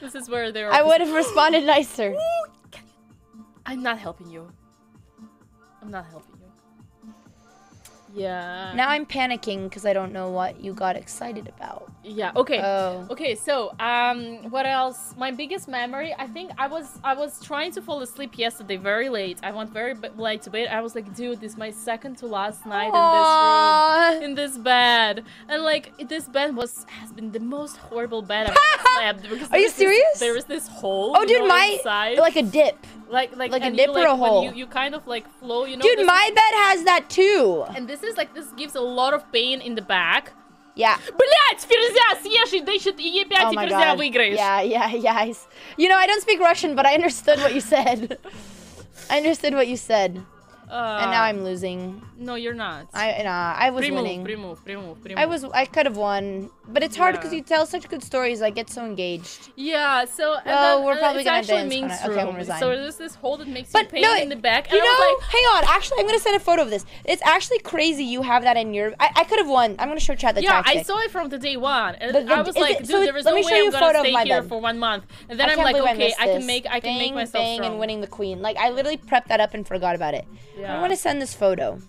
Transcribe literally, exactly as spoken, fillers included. This is where they were. I would have responded nicer. I'm not helping you. I'm not helping you. Yeah. Now I'm panicking because I don't know what you got excited about. Yeah. Okay. Oh. Okay. So, um, what else? My biggest memory. I think I was I was trying to fall asleep yesterday very late. I went very late to bed. I was like, dude, this is my second to last night Aww. in this room, in this bed, and like this bed was has been the most horrible bed I've ever slept. Are you serious? This, there was this hole. Oh, dude, you know, my inside. like a dip. Like, like, like a dip you, like, or a hole. You, you kind of like flow, you know. Dude, my is, bed has that too. And this is like, this gives a lot of pain in the back. Yeah. Oh my God. Yeah, yeah, yeah. You know, I don't speak Russian, but I understood what you said. I understood what you said. Uh, and now I'm losing. No, you're not. I nah, I was pre-move, winning. Pre-move, pre-move, pre-move. I was I could have won, but it's hard because yeah. you tell such good stories. I get so engaged. Yeah. So. And well, then, we're probably gonna dance. It. Okay, I'm gonna resign. So there's this hole that makes but you pain no, in the back. And you I know, was like, hang on. Actually, I'm gonna send a photo of this. It's actually crazy you have that in your. I, I could have won. I'm gonna show chat the yeah, tactic. Yeah, I saw it from the day one, and the, the, I was like, it, dude, so there was no way I'm gonna stay here for one month. And then I'm like, okay, I can make, I can make myself strong. And winning the queen. Like I literally prepped that up and forgot about it. Yeah. I want to send this photo.